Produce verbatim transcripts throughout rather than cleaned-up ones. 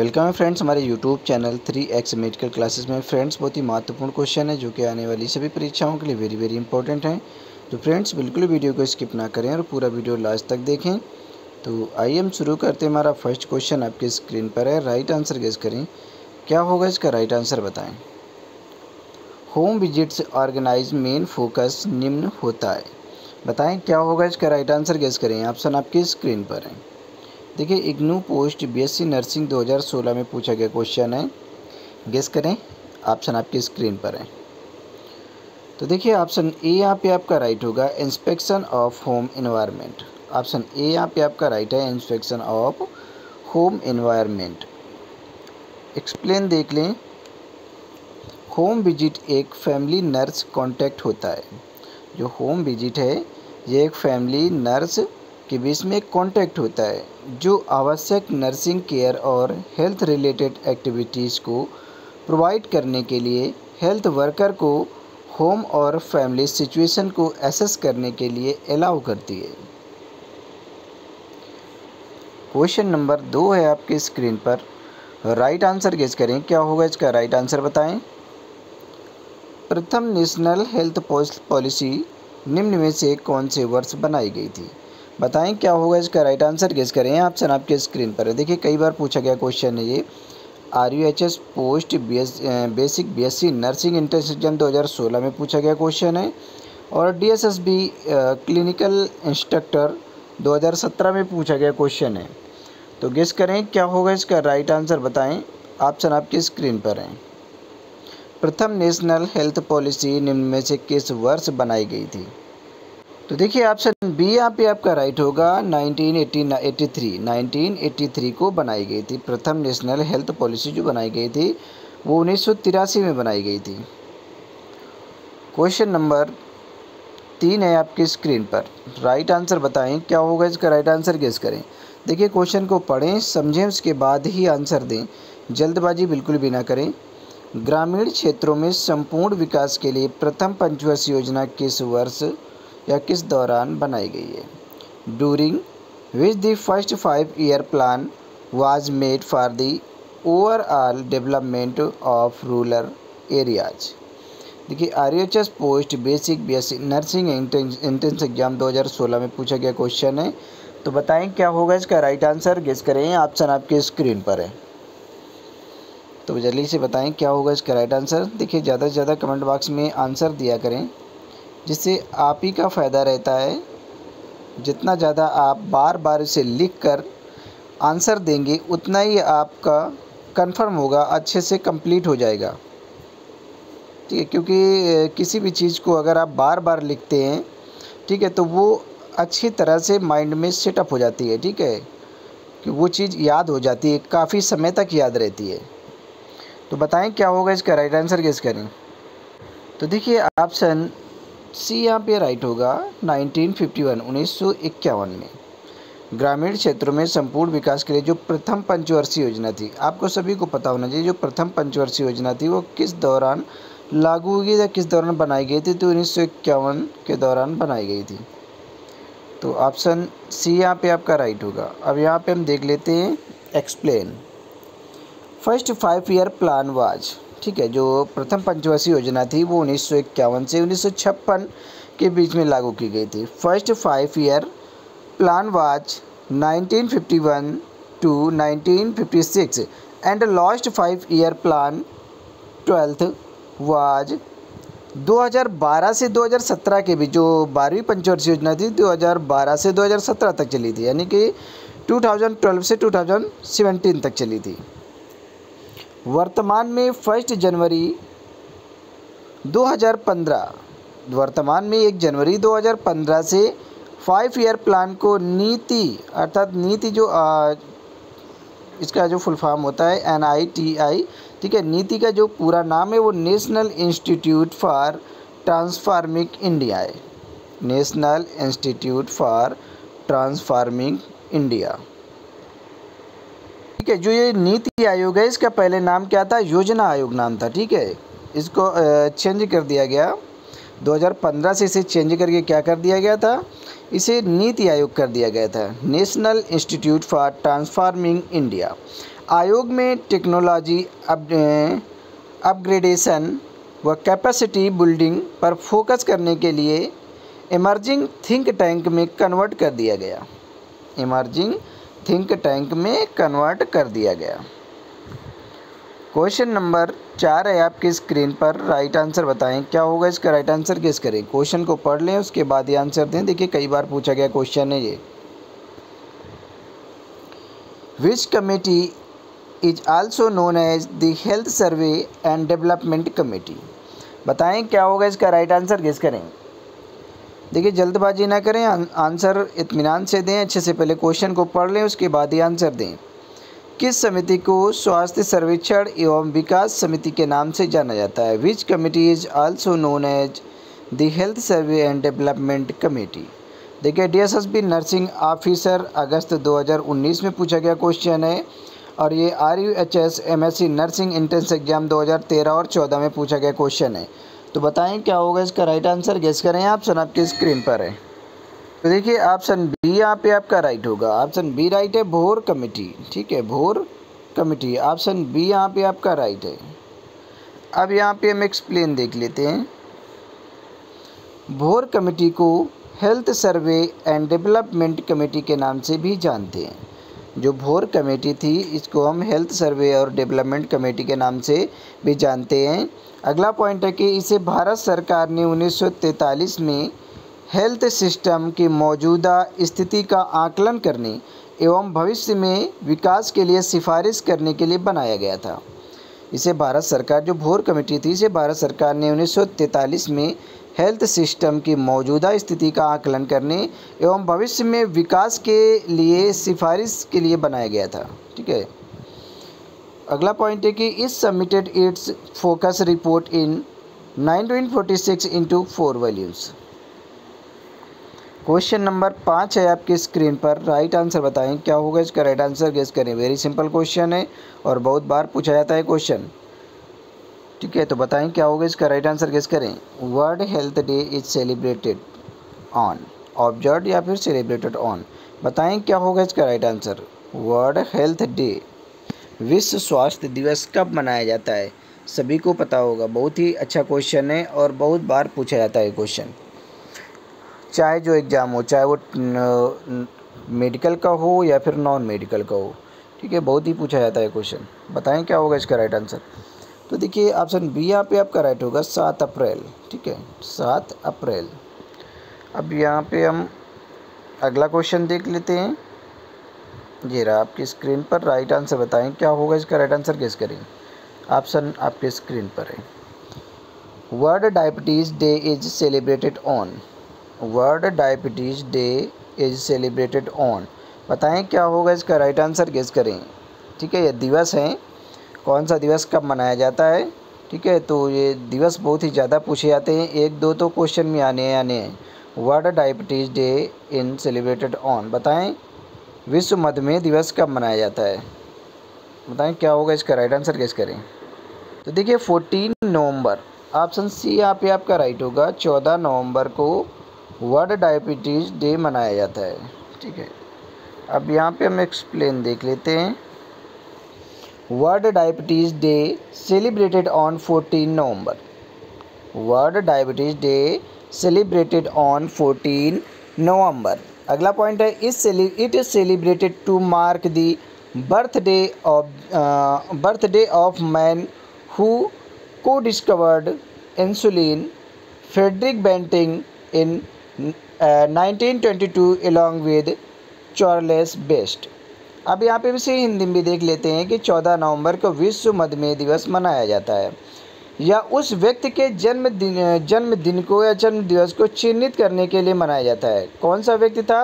Welcome है friends हमारे YouTube channel three X medical classes में। फ्रेंड्स बहुत ही महत्वपूर्ण क्वेश्चन है जो कि आने वाली सभी परीक्षाओं के लिए वेरी वेरी इंपॉर्टेंट हैं। तो फ्रेंड्स बिल्कुल वीडियो को स्किप ना करें और पूरा वीडियो लास्ट तक देखें। तो आइए हम शुरू करते हैं। हमारा फर्स्ट क्वेश्चन आपके स्क्रीन पर है, राइट आंसर गेस करें क्या होगा, इसका राइट आंसर बताएँ। Home visits organise main focus निम्न होता है, बताएं क्या होगा, इसका राइट आंसर गेस करें। ऑप्शन आपकी स्क्रीन पर है। देखिए इग्नू पोस्ट बीएससी नर्सिंग दो हज़ार सोलह में पूछा गया क्वेश्चन है, गेस करें। ऑप्शन आपकी स्क्रीन पर है। तो देखिए ऑप्शन ए यहाँ पे आपका राइट होगा, inspection of home environment. Option A यहाँ पे आपका राइट है, inspection of home environment. Explain देख लें, होम विजिट एक फैमिली नर्स कॉन्टैक्ट होता है। जो होम विजिट है ये एक फैमिली नर्स के बीच में एक कॉन्टैक्ट होता है जो आवश्यक नर्सिंग केयर और हेल्थ रिलेटेड एक्टिविटीज़ को प्रोवाइड करने के लिए हेल्थ वर्कर को होम और फैमिली सिचुएशन को एसेस करने के लिए अलाउ करती है। क्वेश्चन नंबर दो है आपके स्क्रीन पर, राइट आंसर गेस करें क्या होगा, इसका राइट आंसर बताएं। प्रथम नेशनल हेल्थ पॉलिसी निम्न में से कौन से वर्ष बनाई गई थी, बताएं क्या होगा, इसका राइट आंसर गेस करें। ऑप्शन आपके स्क्रीन पर है। देखिए कई बार पूछा गया क्वेश्चन है ये, R U H S post B S basic B S C nursing entrance exam दो हज़ार सोलह में पूछा गया क्वेश्चन है, और D S S B clinical instructor दो हज़ार सत्रह में पूछा गया क्वेश्चन है। तो गेस करें क्या होगा, इसका राइट आंसर बताएँ। ऑप्शन आपके स्क्रीन पर है। प्रथम नेशनल हेल्थ पॉलिसी निम्न में से किस वर्ष बनाई गई थी, तो देखिए ऑप्शन बी यहाँ पे आपका राइट होगा, nineteen eighty three. Nineteen eighty three को बनाई गई थी प्रथम नेशनल हेल्थ पॉलिसी, जो बनाई गई थी वो उन्नीस सौ तिरासी में बनाई गई थी। क्वेश्चन नंबर तीन है आपकी स्क्रीन पर, राइट आंसर बताएं क्या होगा, इसका राइट आंसर गेस करें। देखिए क्वेश्चन को पढ़ें, समझें, उसके बाद ही आंसर दें, जल्दबाजी बिल्कुल भी ना करें। ग्रामीण क्षेत्रों में संपूर्ण विकास के लिए प्रथम पंचवर्ष योजना किस वर्ष या किस दौरान बनाई गई है, during which the first five year plan was made for the overall development of rural areas. देखिए R H S post basic B S C nursing entrance exam दो हज़ार सोलह में पूछा गया क्वेश्चन है। तो बताएं क्या होगा, इसका राइट आंसर गेस करें। ऑप्शन आपके स्क्रीन पर है। तो जल्दी से बताएं क्या होगा, इसका राइट आंसर। देखिए ज़्यादा से ज़्यादा कमेंट बॉक्स में आंसर दिया करें, जिससे आप ही का फ़ायदा रहता है। जितना ज़्यादा आप बार बार इसे लिखकर आंसर देंगे उतना ही आपका कंफर्म होगा, अच्छे से कंप्लीट हो जाएगा, ठीक है। क्योंकि किसी भी चीज़ को अगर आप बार बार लिखते हैं, ठीक है, तो वो अच्छी तरह से माइंड में सेटअप हो जाती है, ठीक है, कि वो चीज़ याद हो जाती है, काफ़ी समय तक याद रहती है। तो बताएं क्या होगा, इसका राइट आंसर गेस करें। तो देखिए ऑप्शन सी यहाँ पे राइट होगा, नाइनटीन फिफ्टी वन। उन्नीस सौ इक्यावन में ग्रामीण क्षेत्रों में संपूर्ण विकास के लिए जो प्रथम पंचवर्षीय योजना थी, आपको सभी को पता होना चाहिए जो प्रथम पंचवर्षीय योजना थी वो किस दौरान लागू हुई या किस दौरान बनाई गई थी, तो उन्नीस सौ इक्यावन के दौरान बनाई गई थी। तो ऑप्शन सी यहाँ पे आपका राइट होगा। अब यहाँ पर हम देख लेते हैं, explain first five year plan was, ठीक है, जो प्रथम पंचवर्षीय योजना थी वो उन्नीस सौ इक्यावन से उन्नीस सौ छप्पन के बीच में लागू की गई थी। First five year plan was nineteen fifty one to nineteen fifty six and last five year plan twelfth was दो हज़ार बारह से दो हज़ार सत्रह के बीच, जो बारहवीं पंचवर्षीय योजना थी दो हज़ार बारह से दो हज़ार सत्रह तक चली थी, यानी कि दो हज़ार बारह से दो हज़ार सत्रह तक चली थी। वर्तमान में फर्स्ट जनवरी दो हज़ार पंद्रह, वर्तमान में एक जनवरी दो हज़ार पंद्रह से फाइव ईयर प्लान को नीति, अर्थात नीति जो आ, इसका जो फुल फॉर्म होता है एन आई टी आई, ठीक है, नीति का जो पूरा नाम है वो national institute for transforming India है, national institute for transforming India, ठीक है। जो ये नीति आयोग है इसका पहले नाम क्या था, योजना आयोग नाम था, ठीक है, इसको चेंज कर दिया गया दो हज़ार पंद्रह से, इसे चेंज करके क्या कर दिया गया था, इसे नीति आयोग कर दिया गया था, national institute for transforming India. आयोग में टेक्नोलॉजी अपग्रेडेशन व कैपेसिटी बिल्डिंग पर फोकस करने के लिए इमर्जिंग थिंक टैंक में कन्वर्ट कर दिया गया इमर्जिंग थिंक टैंक में कन्वर्ट कर दिया गया। क्वेश्चन नंबर चार है आपकी स्क्रीन पर, राइट आंसर बताएं क्या होगा इसका, राइट आंसर किस करें। क्वेश्चन को पढ़ लें उसके बाद ही आंसर दें। देखिए कई बार पूछा गया क्वेश्चन है ये। Which committee is also known as the health survey and development committee, बताएं क्या होगा इसका, राइट आंसर किस करें। देखिए जल्दबाजी ना करें, आंसर इत्मीनान से दें, अच्छे से पहले क्वेश्चन को पढ़ लें उसके बाद ही आंसर दें। किस समिति को स्वास्थ्य सर्वेक्षण एवं विकास समिति के नाम से जाना जाता है। Which committee is also known as the health survey and development committee. देखिए डीएसएसबी नर्सिंग ऑफिसर अगस्त दो हज़ार उन्नीस में पूछा गया क्वेश्चन है, और ये RUHS MSc nursing entrance exam दो हज़ार तेरह और चौदह में पूछा गया क्वेश्चन है। तो बताएं क्या होगा इसका राइट आंसर गेस करें। ऑप्शन आपकी स्क्रीन पर है, तो देखिए ऑप्शन बी यहाँ पे आपका राइट होगा, ऑप्शन बी राइट है, भोर कमेटी। ठीक है भोर कमेटी, ऑप्शन बी यहाँ पे आपका राइट है। अब यहाँ पे हम एक्सप्लेन देख लेते हैं। भोर कमेटी को health survey and development committee के नाम से भी जानते हैं। जो भोर कमेटी थी इसको हम हेल्थ सर्वे और डेवलपमेंट कमेटी के नाम से भी जानते हैं। अगला पॉइंट है कि इसे भारत सरकार ने उन्नीस सौ तैंतालीस में हेल्थ सिस्टम की मौजूदा स्थिति का आकलन करने एवं भविष्य में विकास के लिए सिफारिश करने के लिए बनाया गया था। इसे भारत सरकार, जो भोर कमेटी थी, इसे भारत सरकार ने उन्नीस सौ तैंतालीस में हेल्थ सिस्टम की मौजूदा स्थिति का आकलन करने एवं भविष्य में विकास के लिए सिफारिश के लिए बनाया गया था। ठीक है, अगला पॉइंट है कि इस submitted its focus report in nineteen forty six into four values. Question number पाँच है आपकी स्क्रीन पर, राइट आंसर बताएं क्या होगा इसका, राइट आंसर गेस करें। वेरी सिंपल क्वेश्चन है और बहुत बार पूछा जाता है क्वेश्चन। ठीक है, तो बताएं क्या होगा इसका, राइट आंसर गेस करें। World health day is celebrated on observe या फिर सेलिब्रेटेड ऑन, बताएं क्या होगा इसका right answer. World health day, विश्व स्वास्थ्य दिवस कब मनाया जाता है, सभी को पता होगा। बहुत ही अच्छा क्वेश्चन है और बहुत बार पूछा जाता है क्वेश्चन, चाहे जो एग्ज़ाम हो, चाहे वो मेडिकल का हो या फिर नॉन मेडिकल का हो। ठीक है, बहुत ही पूछा जाता है क्वेश्चन, बताएं क्या होगा इसका राइट आंसर। तो देखिए ऑप्शन बी यहाँ पे आपका राइट होगा, सात अप्रैल। ठीक है, सात अप्रैल। अब यहाँ पे हम अगला क्वेश्चन देख लेते हैं, ये रहा आपकी स्क्रीन पर। राइट आंसर बताएँ क्या होगा इसका, राइट आंसर गेस करें। ऑप्शन आपके स्क्रीन पर है, world diabetes day is celebrated on, world diabetes day is celebrated on, बताएं क्या होगा इसका राइट आंसर गेस करें। ठीक है, ये दिवस हैं, कौन सा दिवस कब मनाया जाता है। ठीक है, तो ये दिवस बहुत ही ज़्यादा पूछे जाते हैं, एक दो तो क्वेश्चन में आने आने हैं। World diabetes day in celebrated on, बताएं विश्व मधुमेह दिवस कब मनाया जाता है, बताएं क्या होगा इसका राइट आंसर गेस करें। तो देखिए चौदह नवंबर, ऑप्शन सी यहाँ पे आपका राइट होगा, चौदह नवंबर को वर्ल्ड डायबिटीज़ डे मनाया जाता है। ठीक है, अब यहाँ पे हम एक्सप्लेन देख लेते हैं। World diabetes day celebrated on चौदह नवंबर, world diabetes day celebrated on चौदह नवंबर। अगला पॉइंट है, इस it is celebrated to mark the birthday of birthday of man who को discovered insulin Frederick Banting in nineteen twenty two along with Charles Best. अब यहाँ पे भी से हिंदी में देख लेते हैं कि चौदह नवंबर को विश्व मधुमेह दिवस मनाया जाता है, या उस व्यक्ति के जन्मदिन जन्मदिन को या जन्म दिवस को चिन्हित करने के लिए मनाया जाता है। कौन सा व्यक्ति था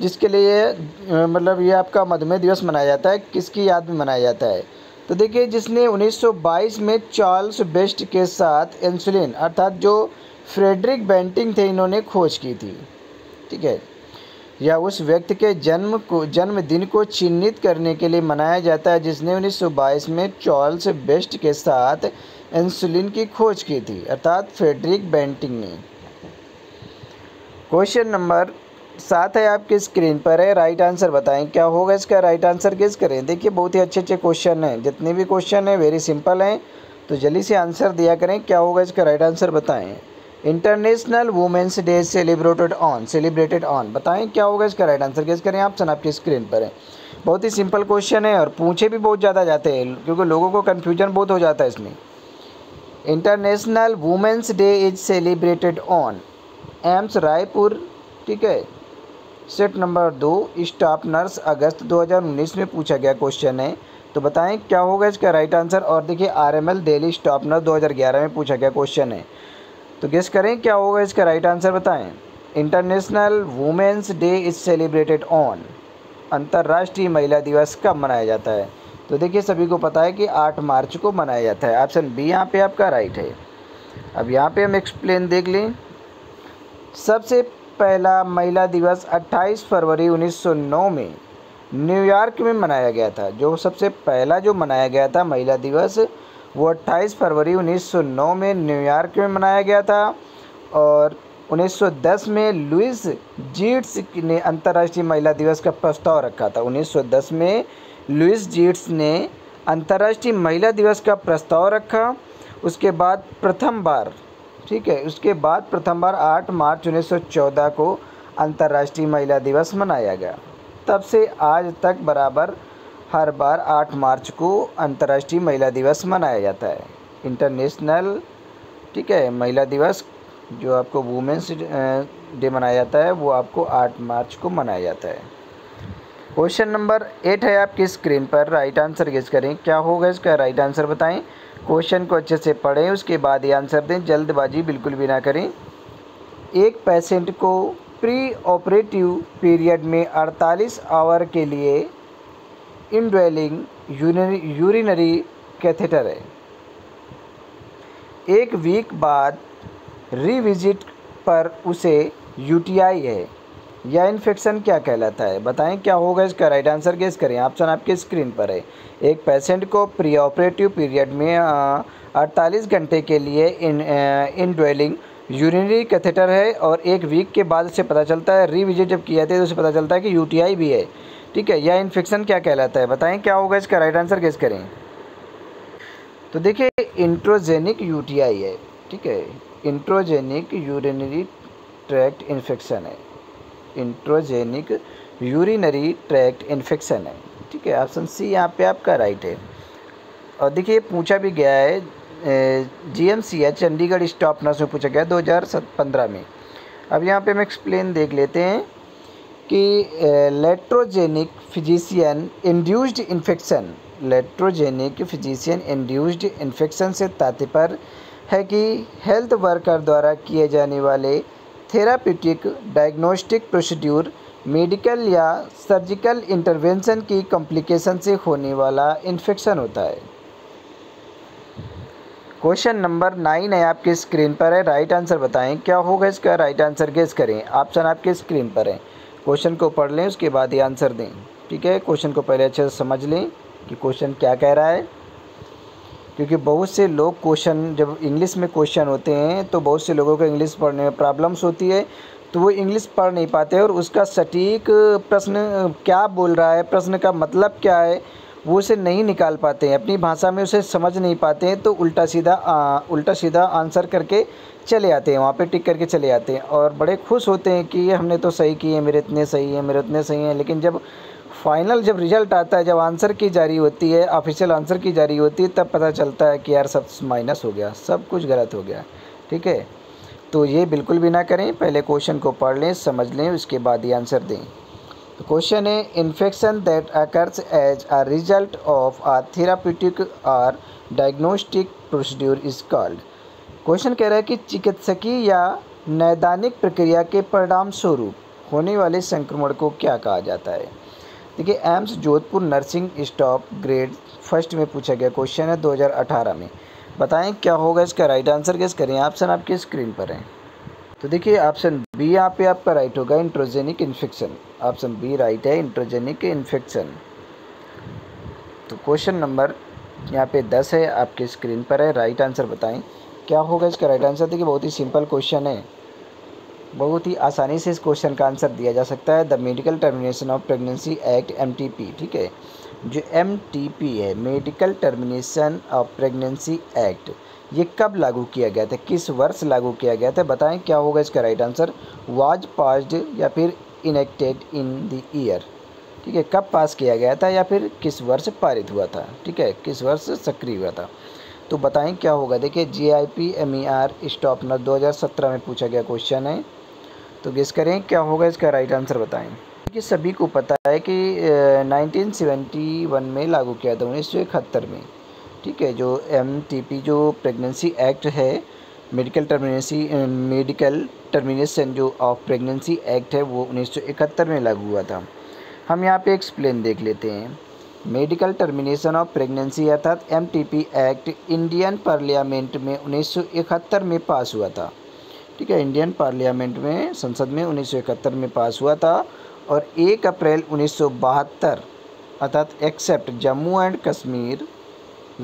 जिसके लिए मतलब ये आपका मधुमेह दिवस मनाया जाता है, किसकी याद में मनाया जाता है। तो देखिए जिसने उन्नीस सौ बाईस में चार्ल्स बेस्ट के साथ इंसुलिन अर्थात जो फ्रेडरिक बैंटिंग थे, इन्होंने खोज की थी। ठीक है, या उस व्यक्ति के जन्म को जन्मदिन को चिन्हित करने के लिए मनाया जाता है जिसने उन्नीस सौ बाईस में चार्ल्स बेस्ट के साथ इंसुलिन की खोज की थी अर्थात फ्रेडरिक बैंटिंग ने। क्वेश्चन नंबर साथ है आपके स्क्रीन पर है। राइट आंसर बताएं क्या होगा इसका, राइट आंसर किस करें। देखिए बहुत ही अच्छे अच्छे क्वेश्चन हैं, जितने भी क्वेश्चन हैं वेरी सिंपल हैं, तो जल्दी से आंसर दिया करें। क्या होगा इसका राइट आंसर बताएं। International women's day celebrated on celebrated on बताएं क्या होगा इसका राइट आंसर किस करें। ऑप्शन आपकी स्क्रीन पर है। बहुत ही सिंपल क्वेश्चन है और पूछे भी बहुत ज़्यादा जाते हैं क्योंकि लोगों को कन्फ्यूजन बहुत हो जाता है इसमें। International women's day is celebrated on AIIMS Raipur, ठीक है। सेट नंबर दो स्टाफ नर्स अगस्त दो हज़ार उन्नीस में पूछा गया क्वेश्चन है, तो बताएं क्या होगा इसका राइट आंसर। और देखिए आरएमएल दिल्ली स्टाफ नर्स दो हज़ार ग्यारह में पूछा गया क्वेश्चन है, तो गेस करें क्या होगा इसका राइट आंसर बताएं। International women's day is celebrated on अंतर्राष्ट्रीय महिला दिवस कब मनाया जाता है, तो देखिए सभी को पता है कि आठ मार्च को मनाया जाता है। ऑप्शन बी यहाँ पर आपका राइट है। अब यहाँ पर हम एक्सप्लेन देख लें। सबसे पहला महिला दिवस अट्ठाईस फरवरी उन्नीस सौ नौ में न्यूयॉर्क में मनाया गया था। जो सबसे पहला जो मनाया गया था महिला दिवस वो अट्ठाईस फरवरी उन्नीस सौ नौ में न्यूयॉर्क में मनाया गया था। और उन्नीस सौ दस में लुइस जीट्स ने अंतर्राष्ट्रीय महिला दिवस का प्रस्ताव रखा था। उन्नीस सौ दस में लुइस जीट्स ने अंतर्राष्ट्रीय महिला दिवस का प्रस्ताव रखा। उसके बाद प्रथम बार, ठीक है, उसके बाद प्रथम बार आठ मार्च उन्नीस सौ चौदह को अंतर्राष्ट्रीय महिला दिवस मनाया गया। तब से आज तक बराबर हर बार आठ मार्च को अंतर्राष्ट्रीय महिला दिवस मनाया जाता है। इंटरनेशनल, ठीक है, महिला दिवस जो आपको वुमेंस डे मनाया जाता है वो आपको आठ मार्च को मनाया जाता है। क्वेश्चन नंबर एट है आपकी स्क्रीन पर। राइट आंसर गेस करें क्या होगा इसका राइट आंसर बताएं। क्वेश्चन को अच्छे से पढ़ें उसके बाद ही आंसर दें, जल्दबाजी बिल्कुल भी ना करें। एक पेशेंट को प्री ऑपरेटिव पीरियड में अड़तालीस आवर के लिए इनड्वेलिंग यूरिनरी कैथेटर है। एक वीक बाद रिविजिट पर उसे यूटीआई है, यह इन्फेक्शन क्या कहलाता है, बताएं क्या होगा इसका राइट आंसर गेस करें। ऑप्शन आपके स्क्रीन पर है। एक पेशेंट को प्री ऑपरेटिव पीरियड में अड़तालीस घंटे के लिए इन इनड्वेलिंग यूरिनरी कैथेटर है और एक वीक के बाद उसे पता चलता है, रिविजिट जब किया जाता है तो उसे पता चलता है कि यूटीआई भी है, ठीक है, यह इन्फेक्शन क्या कहलाता है, बताएँ क्या होगा इसका राइट आंसर गेस करें। तो देखिए इंट्रोजेनिक यूटीआई है, ठीक है, इंट्रोजेनिक यूरिनरी ट्रैक्ट इन्फेक्शन है, इंट्रोजेनिक यूरिनरी ट्रैक्ट इन्फेक्शन है, ठीक है। ऑप्शन सी यहाँ पे आपका राइट है। और देखिए पूछा भी गया है जीएमसीएच चंडीगढ़ स्टाफ नर्स में पूछा गया दो हज़ार पंद्रह में। अब यहाँ पे हम एक्सप्लेन देख लेते हैं कि iatrogenic physician induced infection, iatrogenic physician induced infection से तात्पर्य है कि हेल्थ वर्कर द्वारा किए जाने वाले थेरापीटिक, डायग्नोस्टिक प्रोसीड्यूर, मेडिकल या सर्जिकल इंटरवेंशन की कॉम्प्लिकेशन से होने वाला इन्फेक्शन होता है। क्वेश्चन नंबर नाइन है आपके स्क्रीन पर है। राइट आंसर बताएं क्या होगा इसका राइट आंसर गेस करें। ऑप्शन आपके स्क्रीन पर है। क्वेश्चन को पढ़ लें उसके बाद ही आंसर दें, ठीक है। क्वेश्चन को पहले अच्छे से समझ लें कि क्वेश्चन क्या कह रहा है, क्योंकि बहुत से लोग क्वेश्चन जब इंग्लिश में क्वेश्चन होते हैं तो बहुत से लोगों को इंग्लिश पढ़ने में प्रॉब्लम्स होती है, तो वो इंग्लिश पढ़ नहीं पाते और उसका सटीक प्रश्न क्या बोल रहा है, प्रश्न का मतलब क्या है, वो उसे नहीं निकाल पाते हैं, अपनी भाषा में उसे समझ नहीं पाते हैं, तो उल्टा सीधा आ, उल्टा सीधा आंसर करके चले आते हैं, वहाँ पे टिक करके चले आते हैं और बड़े खुश होते हैं कि ये हमने तो सही किए, मेरे इतने सही हैं, मेरे उतने सही हैं। लेकिन जब फाइनल जब रिज़ल्ट आता है, जब आंसर की जारी होती है, ऑफिशियल आंसर की जारी होती है, तब पता चलता है कि यार सब माइनस हो गया, सब कुछ गलत हो गया, ठीक है। तो ये बिल्कुल भी ना करें, पहले क्वेश्चन को पढ़ लें, समझ लें, उसके बाद ही आंसर दें। तो क्वेश्चन है infection that occurs as a result of a therapeutic और diagnostic procedure is called. Question कह रहा है कि चिकित्सकीय या नैदानिक प्रक्रिया के परिणाम स्वरूप होने वाले संक्रमण को क्या कहा जाता है। देखिए AIIMS Jodhpur nursing staff grade first में पूछा गया क्वेश्चन है दो हज़ार अठारह में। बताएं क्या होगा इसका राइट आंसर गेस करें। ऑप्शन आपके स्क्रीन पर है। तो देखिए ऑप्शन बी यहाँ पे आपका राइट होगा, iatrogenic infection. Option B right है, इंट्रोजेनिक इन्फेक्शन। तो क्वेश्चन नंबर यहाँ पे दस है आपके स्क्रीन पर है। राइट आंसर बताएँ क्या होगा इसका राइट आंसर। देखिए बहुत ही सिंपल क्वेश्चन है, बहुत ही आसानी से इस क्वेश्चन का आंसर दिया जा सकता है। The medical termination of pregnancy act M T P, ठीक है, जो एम टी पी है, medical termination of pregnancy act, ये कब लागू किया गया था, किस वर्ष लागू किया गया था, बताएं क्या होगा इसका राइट आंसर। वाज पास्ड या फिर इनेक्टेड इन द ईयर, ठीक है, कब पास किया गया था या फिर किस वर्ष पारित हुआ था, ठीक है, किस वर्ष सक्रिय हुआ था, तो बताएं क्या होगा। देखिए G I P M E R staff nurse दो हज़ार सत्रह में पूछा गया क्वेश्चन है, तो गेस करें क्या होगा इसका राइट आंसर बताएं। कि सभी को पता है कि नाइनटीन सेवेंटी वन में लागू किया था, उन्नीस सौ इकहत्तर में, ठीक है, जो एम टी पी जो प्रेगनेंसी एक्ट है, मेडिकल टर्मिनेसी मेडिकल टर्मिनेशन जो ऑफ प्रेगनेंसी एक्ट है, वो उन्नीस सौ इकहत्तर में लागू हुआ था। हम यहाँ पे एक्सप्लेन देख लेते हैं। मेडिकल टर्मिनेशन ऑफ प्रेगनेंसी अर्थात एमटीपी एक्ट इंडियन पार्लियामेंट में उन्नीस सौ इकहत्तर में पास हुआ था, ठीक है, इंडियन पार्लियामेंट में, संसद में उन्नीस सौ इकहत्तर में पास हुआ था और एक अप्रैल उन्नीस सौ बहत्तर अर्थात except Jammu and Kashmir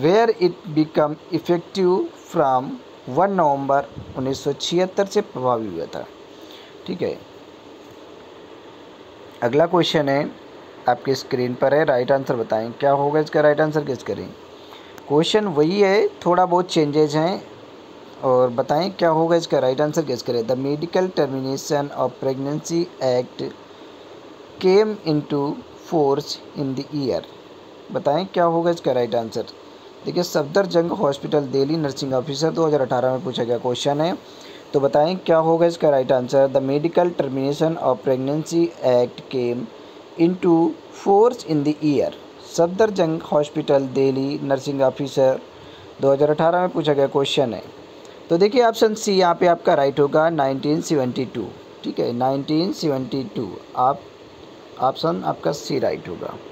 where it become effective from एक नवंबर उन्नीस सौ छिहत्तर से प्रभावी हुआ था, ठीक है। अगला क्वेश्चन है आपके स्क्रीन पर है, राइट आंसर बताएं क्या होगा इसका राइट आंसर, गेस करें। क्वेश्चन वही है, थोड़ा बहुत चेंजेज हैं, और बताएं क्या होगा इसका राइट आंसर, गेस करें। The medical termination of pregnancy act came into force in the year, बताएं क्या होगा इसका राइट आंसर। देखिए Safdarjung hospital Delhi nursing officer दो हज़ार अठारह में पूछा गया क्वेश्चन है, तो बताएं क्या होगा इसका right answer. The medical termination of pregnancy act came into force in the year, Safdarjung hospital Delhi nursing officer दो हज़ार अठारह में पूछा गया क्वेश्चन है, तो देखिए ऑप्शन सी यहाँ पे आपका राइट होगा नाइनटीन सेवेंटी टू, ठीक है, नाइनटीन सेवेंटी टू आप ऑप्शन आपका सी राइट होगा।